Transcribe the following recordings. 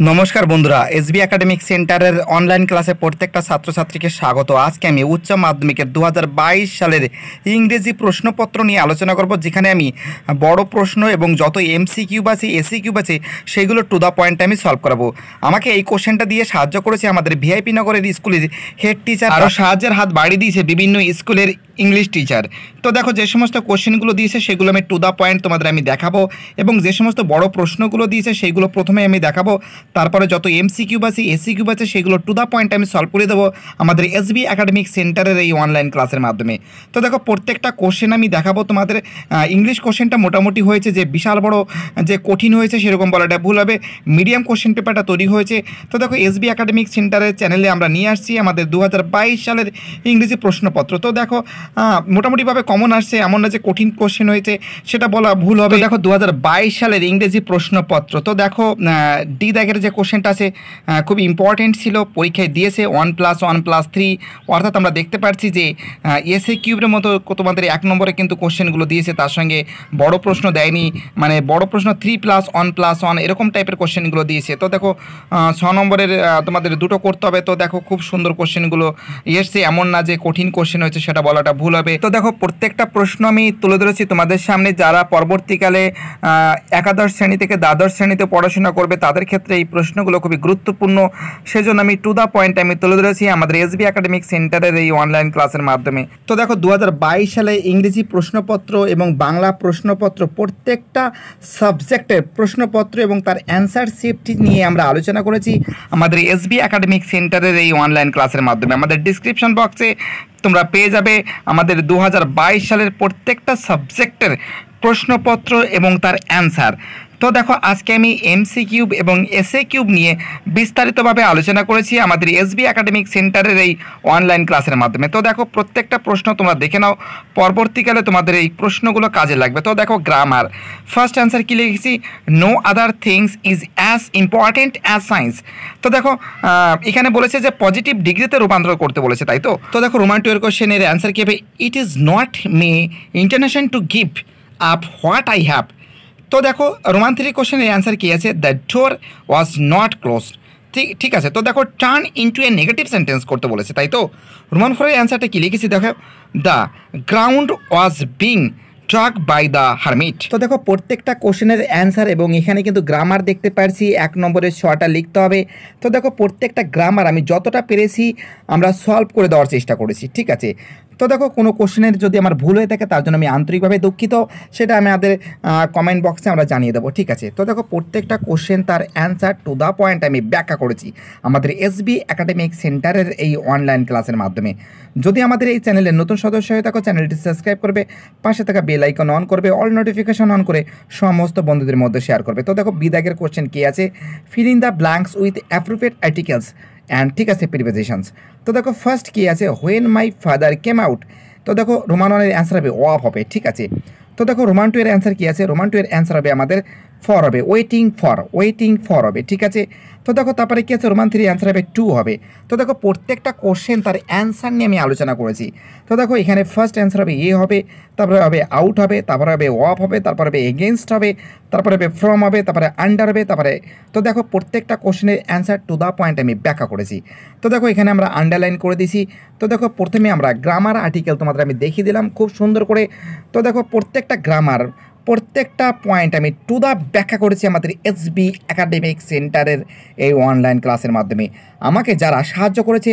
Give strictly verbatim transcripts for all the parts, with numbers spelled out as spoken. नमस्कार बंधुरा SB academic सेंटारेर online क्लासे प्रत्येकटा छात्रछात्रीके स्वागत। आज के आमि उच्च माध्यमिकेर दो हज़ार बाईस सालेर इंग्रेजी प्रश्नपत्र निये आलोचना करब, जेखाने आमि बड़ो प्रश्न एबं जत एमसीकिउ आछे एससिकिउ आछे सेगुलो टू द पॉइंट आमि सल्व करब। आमाके एई कोश्चेनटा दिये साहाज्य करेछे आमादेर भिआईपी नगरेर स्कुलेर हेड टीचार, आरो साहाज्येर हाथ बाड़िये दियेछे बिभिन्न स्कुलेर इंग्लिश टीचार। तो देखो जे समस्त कोश्चेनगुलो दियेछे सेगुलो आमि टू द पॉइंट तोमादेर आमि देखाबो, एबं जे समस्त बड़ो प्रश्नगुलो दियेछे सेगुलो प्रथमे आमि देखाबो। তারপরে যত এমসিকিউ আছে এসসিকিউ আছে সেগুলো টু দা পয়েন্ট আমি সলভ করে দেবো আমাদের এসবি একাডেমিক সেন্টারের এই অনলাইন ক্লাসের মাধ্যমে। তো দেখো প্রত্যেকটা কোশ্চেন আমি দেখাবো তোমাদের। ইংলিশ কোশ্চেনটা মোটামুটি হয়েছে, যে বিশাল বড় যে কঠিন হয়েছে সেরকম বলাটা ভুল হবে, মিডিয়াম কোশ্চেন পেপারটা তৈরি হয়েছে। তো দেখো এসবি একাডেমিক সেন্টারের চ্যানেলে আমরা নিয়ে আসছি আমাদের দু হাজার বাইশ সালের ইংরেজি প্রশ্নপত্র। তো দেখো মোটামুটিভাবে কমন আসছে, এমন না যে কঠিন কোশ্চেন হয়েছে সেটা বলা ভুল হবে। দেখো দু হাজার বাইশ সালের ইংরেজি প্রশ্নপত্র। তো দেখো ডি দাগের যে কোশ্চেনটা আছে খুব ইম্পর্টেন্ট ছিল, পরীক্ষায় দিয়েছে one plus one plus three, অর্থাৎ আমরা দেখতে পাচ্ছি যে এসএ কিউবের মতো তোমাদের এক নম্বরে কিন্তু কোশ্চেনগুলো দিয়েছে, তার সঙ্গে বড় প্রশ্ন দেয়নি, মানে বড় প্রশ্ন three plus one plus one এরকম টাইপের কোশ্চেনগুলো দিয়েছে। তো দেখো ছ নম্বরের তোমাদের দুটো করতে হবে। তো দেখো খুব সুন্দর কোশ্চেনগুলো এসছে, এমন না যে কঠিন কোশ্চেন হয়েছে সেটা বলাটা ভুল হবে। তো দেখো প্রত্যেকটা প্রশ্ন আমি তুলে ধরেছি তোমাদের সামনে, যারা পরবর্তীকালে একাদশ শ্রেণী থেকে দ্বাদশ শ্রেণীতে পড়াশোনা করবে তাদের ক্ষেত্রে এই প্রশ্নগুলো খুবই গুরুত্বপূর্ণ, সেজন্য আমি টু দা পয়েন্ট আমি তুলে ধরেছি আমাদের এসবি একাডেমিক সেন্টারের এই অনলাইন ক্লাসের মাধ্যমে। তো দেখো দু হাজার বাইশ সালে ইংরেজি প্রশ্নপত্র এবং বাংলা প্রশ্নপত্র প্রত্যেকটা সাবজেক্টের প্রশ্নপত্র এবং তার অ্যান্সার শিটটি নিয়ে আমরা আলোচনা করেছি আমাদের এসবি একাডেমিক সেন্টারের এই অনলাইন ক্লাসের মাধ্যমে। আমাদের ডিসক্রিপশন বক্সে তোমরা পেয়ে যাবে আমাদের দু হাজার বাইশ সালের প্রত্যেকটা সাবজেক্টের প্রশ্নপত্র এবং তার অ্যান্সার। তো দেখো আজকে আমি এমসি কিউব এবং এসএ কিউব নিয়ে বিস্তারিতভাবে আলোচনা করেছি আমাদের এসবি একাডেমিক সেন্টারের এই অনলাইন ক্লাসের মাধ্যমে। তো দেখো প্রত্যেকটা প্রশ্ন তোমরা দেখে নাও, পরবর্তীকালে তোমাদের এই প্রশ্নগুলো কাজে লাগবে। তো দেখো গ্রামার, ফার্স্ট অ্যান্সার কী লিখেছি, no other things is as important as science. তো দেখো এখানে বলেছে যে পজিটিভ ডিগ্রিতে রূপান্তর করতে বলেছে, তাই তো। তো দেখো রোমান টুয়ের কোশ্চেনের অ্যান্সার কী হবে, it is not my intention to give up what I have. তো দেখো রোমান থ্রি কোশ্চেনের অ্যান্সার কী আছে, the door was not closed. ঠিক ঠিক আছে। তো দেখো turn into a negative sentence করতে বলেছে, তাই তো। রোমান ফোরের অ্যান্সারটা কী লিখেছি, দেখো the ground was being track by the hermit. তো দেখো প্রত্যেকটা কোশ্চেনের অ্যান্সার, এবং এখানে কিন্তু গ্রামার দেখতে পাচ্ছি এক নম্বরের ছটা লিখতে হবে। তো দেখো প্রত্যেকটা গ্রামার আমি যতটা পেরেছি আমরা সলভ করে দেওয়ার চেষ্টা করেছি, ঠিক আছে। তো দেখো কোনো কোশ্চেনের যদি আমার ভুল হয়ে থাকে তার জন্য আমি আন্তরিকভাবে দুঃখিত, সেটা আমাদের কমেন্ট বক্সে আমরা জানিয়ে দেবো, ঠিক আছে। তো দেখো প্রত্যেকটা কোশ্চেন তার অ্যান্সার টু দ্য পয়েন্ট আমি ব্যাখ্যা করেছি আমাদের এসবি একাডেমিক সেন্টারের এই অনলাইন ক্লাসের মাধ্যমে। যদি আমাদের এই চ্যানেলের নতুন সদস্য হয়ে থাকো চ্যানেলটি সাবস্ক্রাইব করবে, পাশে থাকা বেল আইকন অন করবে, অল নোটিফিকেশন অন করে সমস্ত বন্ধুদের মধ্যে শেয়ার করবে। তো দেখো বিদাগের কোশ্চেন কী আছে, fill in the blanks with appropriate articles and ঠিক আছে প্রিপোজিশনস। তো দেখো ফার্স্ট কী আছে, when my father came out. তো দেখো রোমান ওয়ানের অ্যান্সার হবে অফ হবে, ঠিক আছে। তো দেখো রোমান টু এর অ্যান্সার কী আছে, রোমান টু এর অ্যান্সার হবে আমাদের ফর হবে, ওয়েটিং ফর ওয়েটিং ফর হবে, ঠিক আছে। তো দেখো তারপরে কী আছে, রোমান থ্রি অ্যান্সার হবে টু হবে। তো দেখো প্রত্যেকটা কোশ্চেন তার অ্যান্সার নিয়ে আমি আলোচনা করেছি। তো দেখো এখানে ফার্স্ট অ্যান্সার হবে এ হবে, তারপরে হবে আউট হবে, তারপরে হবে অফ হবে, তারপরে হবে এগেনস্ট হবে, তারপরে হবে ফ্রম হবে, তারপরে আন্ডার হবে, তারপরে। তো দেখো প্রত্যেকটা কোশ্চেনের অ্যান্সার টু দ্য পয়েন্ট আমি ব্যাখ্যা করেছি। তো দেখো এখানে আমরা আন্ডারলাইন করে দিছি। তো দেখো প্রথমে আমরা গ্রামার আর্টিকেল তোমাদের আমি দেখিয়ে দিলাম খুব সুন্দর করে। তো দেখো প্রত্যেকটা গ্রামার প্রত্যেকটা পয়েন্ট আমি টু দা ব্যাখ্যা করেছি আমাদের এসবি একাডেমিক সেন্টারের এই অনলাইন ক্লাসের মাধ্যমে। আমাকে যারা সাহায্য করেছে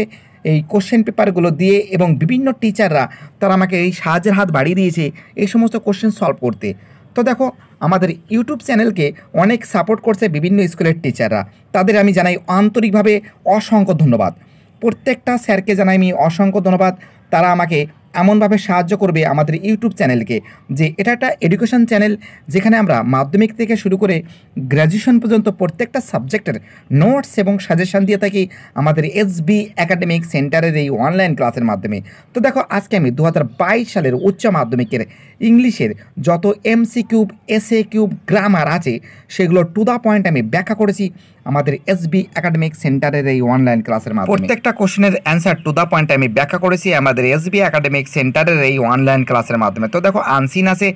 এই কোশ্চেন পেপারগুলো দিয়ে এবং বিভিন্ন টিচাররা তারা আমাকে এই সাহায্যের হাত বাড়িয়ে দিয়েছে এই সমস্ত কোশ্চেন সলভ করতে। তো দেখো আমাদের ইউটিউব চ্যানেলকে অনেক সাপোর্ট করছে বিভিন্ন স্কুলের টিচাররা, তাদের আমি জানাই আন্তরিকভাবে অসংখ্য ধন্যবাদ। প্রত্যেকটা স্যারকে জানাই আমি অসংখ্য ধন্যবাদ, তারা আমাকে এমনভাবে সাহায্য করবে আমাদের ইউটিউব চ্যানেলকে, যে এটা একটা এডুকেশন চ্যানেল যেখানে আমরা মাধ্যমিক থেকে শুরু করে গ্র্যাজুয়েশন পর্যন্ত প্রত্যেকটা সাবজেক্টের নোটস এবং সাজেশান দিয়ে থাকি আমাদের এসবি একাডেমিক সেন্টারের এই অনলাইন ক্লাসের মাধ্যমে। তো দেখো আজকে আমি দু হাজার বাইশ সালের উচ্চ মাধ্যমিকের ইংলিশের যত MCQ SAQ grammar আছে সেগুলো টু দ্য পয়েন্ট আমি ব্যাখ্যা করেছি আমাদের এসবি একাডেমিক সেন্টারের এই অনলাইন ক্লাসের মাধ্যমে। প্রত্যেকটা কোশ্চেনের অ্যান্সার টু দ্য পয়েন্ট আমি ব্যাখ্যা করেছি আমাদের এসবি একাডেমিক সেন্টারের এই অনলাইন ক্লাসের মাধ্যমে। তো দেখো আনসিন আছে,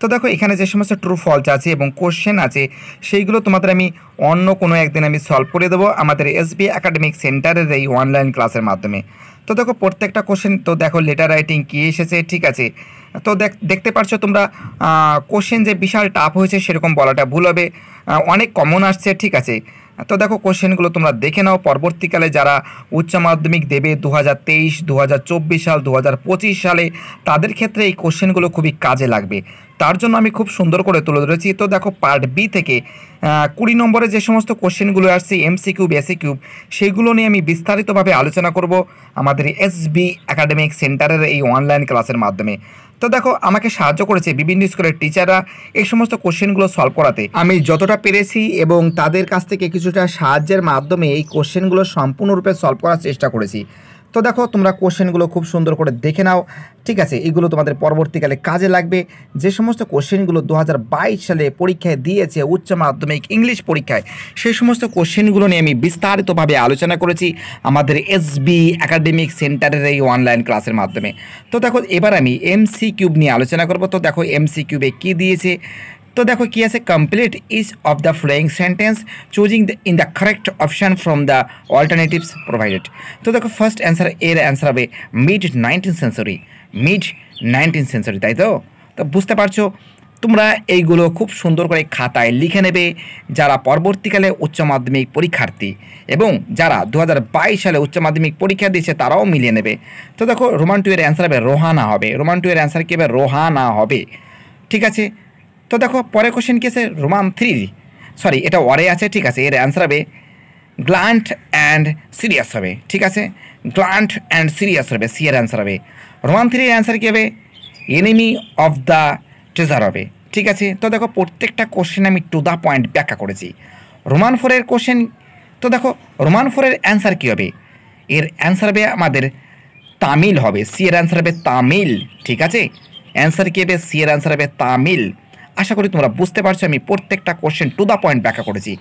তো দেখো এখানে যে সমস্ত ট্রু ফলস আছে এবং কোশ্চেন আছে সেইগুলো তোমাদের আমি অন্য কোনো একদিন আমি সলভ করে দেবো আমাদের এসবি একাডেমিক সেন্টারের এই অনলাইন ক্লাসের মাধ্যমে। তো দেখো প্রত্যেকটা কোশ্চেন, তো দেখো লেটার রাইটিং কী এসেছে, ঠিক আছে। তো দেখতে পাচ্ছ তোমরা কোশ্চেন যে বিশাল টাফ হয়েছে সেরকম বলাটা ভুল হবে, অনেক কমন আসছে, ঠিক আছে। তো দেখো কোশ্চেনগুলো তোমরা দেখে নাও, পরবর্তীকালে যারা উচ্চ মাধ্যমিক দেবে দু হাজার তেইশ দু হাজার চব্বিশ সাল দু হাজার পঁচিশ সালে তাদের ক্ষেত্রে এই কোশ্চেনগুলো খুবই কাজে লাগবে, তার জন্য আমি খুব সুন্দর করে তুলে ধরেছি। তো দেখো পার্ট বি থেকে কুড়ি নম্বরে যে সমস্ত কোশ্চেনগুলো আসছে এমসি কিউব এসি কিউব সেইগুলো নিয়ে আমি বিস্তারিতভাবে আলোচনা করব আমাদের এসবি একাডেমিক সেন্টারের এই অনলাইন ক্লাসের মাধ্যমে। তো দেখো আমাকে সাহায্য করেছে বিভিন্ন স্কুলের টিচাররা এই সমস্ত কোশ্চেনগুলো সলভ করাতে, আমি যতটা পেরেছি এবং তাদের কাছ থেকে কিছুটা সাহায্যের মাধ্যমে এই কোশ্চেনগুলো সম্পূর্ণরূপে সলভ করার চেষ্টা করেছি। তো দেখো তোমরা কোশ্চেনগুলো খুব সুন্দর করে দেখে নাও, ঠিক আছে। এগুলো তোমাদের পরবর্তীকালে কাজে লাগবে। যে সমস্ত কোশ্চেনগুলো দু হাজার বাইশ সালে পরীক্ষায় দিয়েছে উচ্চ মাধ্যমিক ইংলিশ পরীক্ষায় সেই সমস্ত কোশ্চেনগুলো নিয়ে আমি বিস্তারিতভাবে আলোচনা করেছি আমাদের এসবি একাডেমিক সেন্টারের এই অনলাইন ক্লাসের মাধ্যমে। তো দেখো এবার আমি এমসি কিউব নিয়ে আলোচনা করব। তো দেখো এমসি কিউবে কী দিয়েছে, তো দেখো কী আছে, complete each of the following sentence choosing the in the correct option from the alternatives provided. তো দেখো ফার্স্ট অ্যান্সার, এর অ্যান্সার হবে mid nineteen century, mid nineteen century, তাই তো। তো বুঝতে পারছো তোমরা এইগুলো খুব সুন্দর করে খাতায় লিখে নেবে যারা পরবর্তীকালে উচ্চ মাধ্যমিক পরীক্ষার্থী এবং যারা দু হাজার বাইশ সালে উচ্চ মাধ্যমিক পরীক্ষা দিয়েছে তারাও মিলিয়ে নেবে। তো দেখো রোমান টু এর অ্যান্সার হবে রোহানা হবে, রোমান টু এর অ্যান্সার কী হবে রোহানা হবে, ঠিক আছে। তো দেখো পরে কোশ্চেন কী আছে, রোমান থ্রি সরি এটা ওয়ারে আছে, ঠিক আছে। এর অ্যান্সার হবে গ্ল্যান্ট অ্যান্ড সিরিয়াস হবে, ঠিক আছে, গ্ল্যান্ট অ্যান্ড সিরিয়াস হবে, সি এর অ্যান্সার হবে। রোমান থ্রির অ্যান্সার কী হবে এনিমি অফ দ্য ট্রেজার হবে, ঠিক আছে। তো দেখো প্রত্যেকটা কোশ্চেন আমি টু দ্য পয়েন্ট ব্যাখ্যা করেছি। রোমান ফোরের কোশ্চেন, তো দেখো রোমান ফোরের অ্যান্সার কী হবে, এর অ্যান্সার হবে আমাদের তামিল হবে, সি এর অ্যান্সার হবে তামিল, ঠিক আছে। অ্যান্সার কী হবে, সি এর অ্যান্সার হবে তামিল। আশা করি তোমরা বুঝতে পারছো আমি প্রত্যেকটা কোশ্চেন টু দ্য পয়েন্ট ব্যাখ্যা করেছি।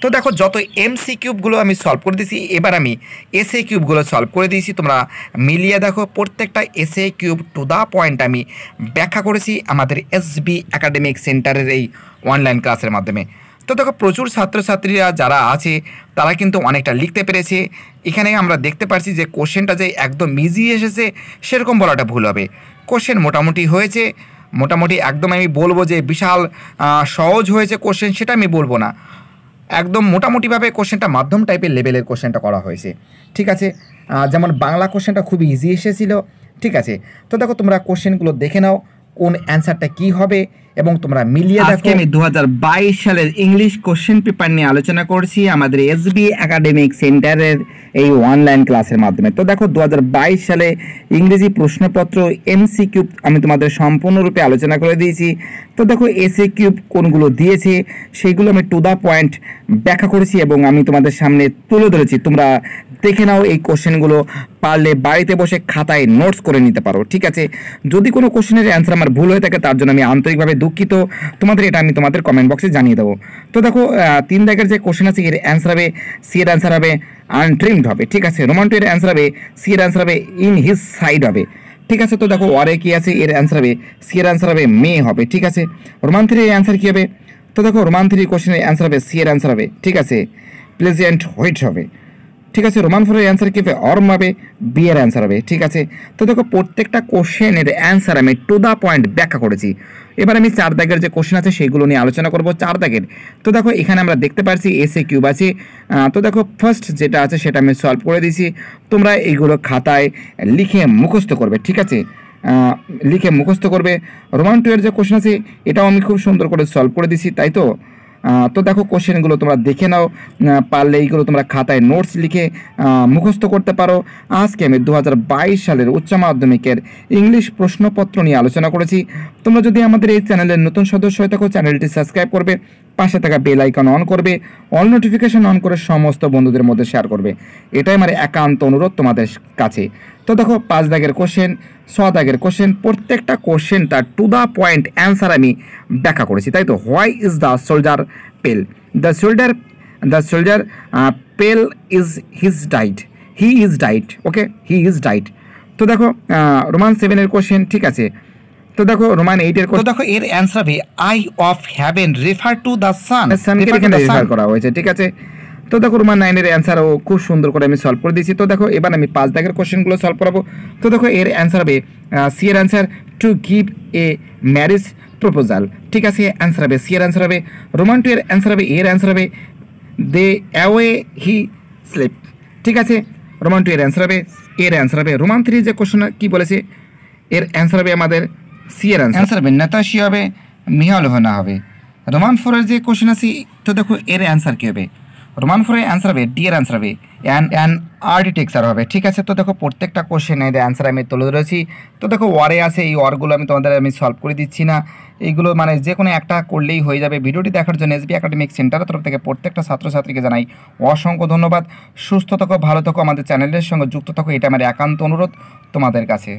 তো দেখো যত এমসি কিউবগুলো আমি সলভ করে দিয়েছি এবার আমি এসএ কিউবগুলো সলভ করে দিয়েছি, তোমরা মিলিয়ে দেখো প্রত্যেকটা SAQ to the point আমি ব্যাখ্যা করেছি আমাদের এসবি একাডেমিক সেন্টারের এই অনলাইন ক্লাসের মাধ্যমে। তো দেখো প্রচুর ছাত্রছাত্রীরা যারা আছে তারা কিন্তু অনেকটা লিখতে পেরেছে। এখানে আমরা দেখতে পাচ্ছি যে কোশ্চেনটা যে একদম ইজি এসেছে সেরকম বলাটা ভুল হবে, কোশ্চেন মোটামুটি হয়েছে, মোটামুটি একদম আমি বলবো যে বিশাল সহজ হয়েছে কোশ্চেন সেটা আমি বলবো না, একদম মোটামুটিভাবে কোশ্চেনটা মাধ্যম টাইপের লেভেলের কোশ্চেনটা করা হয়েছে, ঠিক আছে। যেমন বাংলা কোশ্চেনটা খুবই ইজি এসেছিল, ঠিক আছে। তো দেখো তোমরা কোশ্চেনগুলো দেখে নাও কোন অ্যান্সারটা কি হবে এবং তোমরা মিলিয়ে দেখো। আমি দু হাজার বাইশ সালের ইংলিশ কোশ্চেন পেপার নিয়ে আলোচনা করছি আমাদের এসবি একাডেমিক সেন্টারের এই অনলাইন ক্লাসের মাধ্যমে। তো দেখো দু হাজার বাইশ সালে ইংরেজি প্রশ্নপত্র এমসি কিউব আমি তোমাদের সম্পূর্ণরূপে আলোচনা করে দিয়েছি। তো দেখো এসি কিউব কোনগুলো দিয়েছে সেইগুলো আমি টু দ্য পয়েন্ট ব্যাখ্যা করেছি এবং আমি তোমাদের সামনে তুলে ধরেছি, তোমরা দেখে নাও। এই কোশ্চেনগুলো পারলে বাড়িতে বসে খাতায় নোটস করে নিতে পারো, ঠিক আছে। যদি কোনো কোশ্চেনের অ্যান্সার আমার ভুল হয়ে থাকে তার জন্য আমি আন্তরিকভাবে দুঃখিত, তোমাদের এটা আমি তোমাদের কমেন্ট বক্সে জানিয়ে দেবো। তো দেখো তিন দাগের যে কোশ্চেন আছে এর অ্যান্সার হবে, সি এর অ্যান্সার হবে আনট্রিমড হবে, ঠিক আছে। রোমান টু এর অ্যান্সার হবে, সি এর অ্যান্সার হবে ইন হিজ সাইড হবে, ঠিক আছে। তো দেখো ওয়ারে কী আছে, এর অ্যান্সার হবে, সি এর অ্যান্সার হবে মে হবে, ঠিক আছে। রোমান থ্রি এর অ্যান্সার কী হবে, তো দেখো রোমান থ্রি কোশ্চেনের অ্যান্সার হবে, সি এর অ্যান্সার হবে, ঠিক আছে, প্লেজেন্ট হোয়াইট হবে, ঠিক আছে। রোমান ফোরের অ্যান্সার কী হবে অর্ম হবে, বি এর অ্যান্সার হবে, ঠিক আছে। তো দেখো প্রত্যেকটা কোশ্চেনের অ্যান্সার আমি টু দ্য পয়েন্ট ব্যাখ্যা করেছি। এবার আমি চার দাগের যে কোশ্চেন আছে সেইগুলো নিয়ে আলোচনা করব, চার দাগের। তো দেখো এখানে আমরা দেখতে পাচ্ছি এসএ কিউব আছে। তো দেখো ফার্স্ট যেটা আছে সেটা আমি সলভ করে দিয়েছি, তোমরা এইগুলো খাতায় লিখে মুখস্থ করবে, ঠিক আছে, লিখে মুখস্থ করবে। রোমান টু এর যে কোশ্চেন আছে এটাও আমি খুব সুন্দর করে সলভ করে দিয়েছি, তাই তো। তো দেখো কোশ্চেনগুলো তোমরা দেখে নাও, পারলে এইগুলো তোমরা খাতায় নোটস লিখে মুখস্থ করতে পারো। আজকে আমি দু হাজার বাইশ সালের উচ্চ মাধ্যমিকের ইংলিশ প্রশ্নপত্র নিয়ে আলোচনা করেছি। তোমরা যদি আমাদের এই চ্যানেলের নতুন সদস্য হয়ে থাকো চ্যানেলটি সাবস্ক্রাইব করবে, পাশে থাকা বেল আইকন অন করবে, অল নোটিফিকেশন অন করে সমস্ত বন্ধুদের মধ্যে শেয়ার করবে, এটাই আমার একান্ত অনুরোধ তোমাদের কাছে। তো দেখো পাঁচ দাগের কোশ্চেন, ছ দাগের কোশ্চেন, প্রত্যেকটা কোশ্চেন তার টু দ্য পয়েন্ট অ্যান্সার আমি ব্যাখ্যা করেছি, তাই তো। Why is the soldier pale, the soldier the soldier pale is his diet, he is ডাইট, ওকে, হি ইজ ডাইট। তো দেখো রোমান সেভেন এর কোশ্চেন ঠিক আছে। তো দেখো রোমান এইট এর কোশ্চেন, দেখো এর অ্যানসার হবে eye of heaven refer to the sun, সানকে এখানে রেফার করা হয়েছে ঠিক আছে। তো দেখো রোমান নাইন এর অ্যানসারও খুব সুন্দর করে আমি সলভ করে দিয়েছি। তো দেখো এবার আমি পাঁচ দাগের কোশ্চেনগুলো সলভ করাবো। তো দেখো এর অ্যানসার হবে সি এর answer to give a marriage proposal ঠিক আছে, অ্যানসার হবে সি এর অ্যানসার হবে। রোমান টু এর অ্যানসার হবে, এর অ্যানসার হবে দে অ্যাওয়ে হি স্লিপ ঠিক আছে। রোমান টু এর অ্যান্সার হবে, এর অ্যান্সার হবে। রোমান থ্রি যে কোশ্চেন কী বলেছে এর অ্যান্সার হবে আমাদের সি এর অ্যান্সার হবে নাতাশি হবে মিহালহনা হবে। রোমান ফোরের যে কোশ্চেন আছে তো দেখো এর অ্যান্সার কী হবে, রোমান ফোরের অ্যান্সার হবে ডি এর অ্যান্সার হবে অ্যান অ্যান আর্কিটেকচার হবে ঠিক আছে। তো দেখো প্রত্যেকটা কোশ্চেনের অ্যান্সার আমি তুলে ধরেছি। তো দেখো ওয়ারে আছে, এই ওয়ারগুলো আমি তোমাদের আমি সলভ করে দিচ্ছি না, এইগুলো মানে যে কোনো একটা করলেই হয়ে যাবে। ভিডিওটি দেখার জন্য এসবি একাডেমিক সেন্টারের তরফ থেকে প্রত্যেকটা ছাত্রছাত্রীকে জানাই অসংখ্য ধন্যবাদ। সুস্থ থাকো, ভালো থাকো, আমাদের চ্যানেলের সঙ্গে যুক্ত থাকো, এটা আমার একান্ত অনুরোধ তোমাদের কাছে।